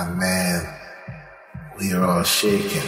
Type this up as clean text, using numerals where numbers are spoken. Amen. We are all shaken.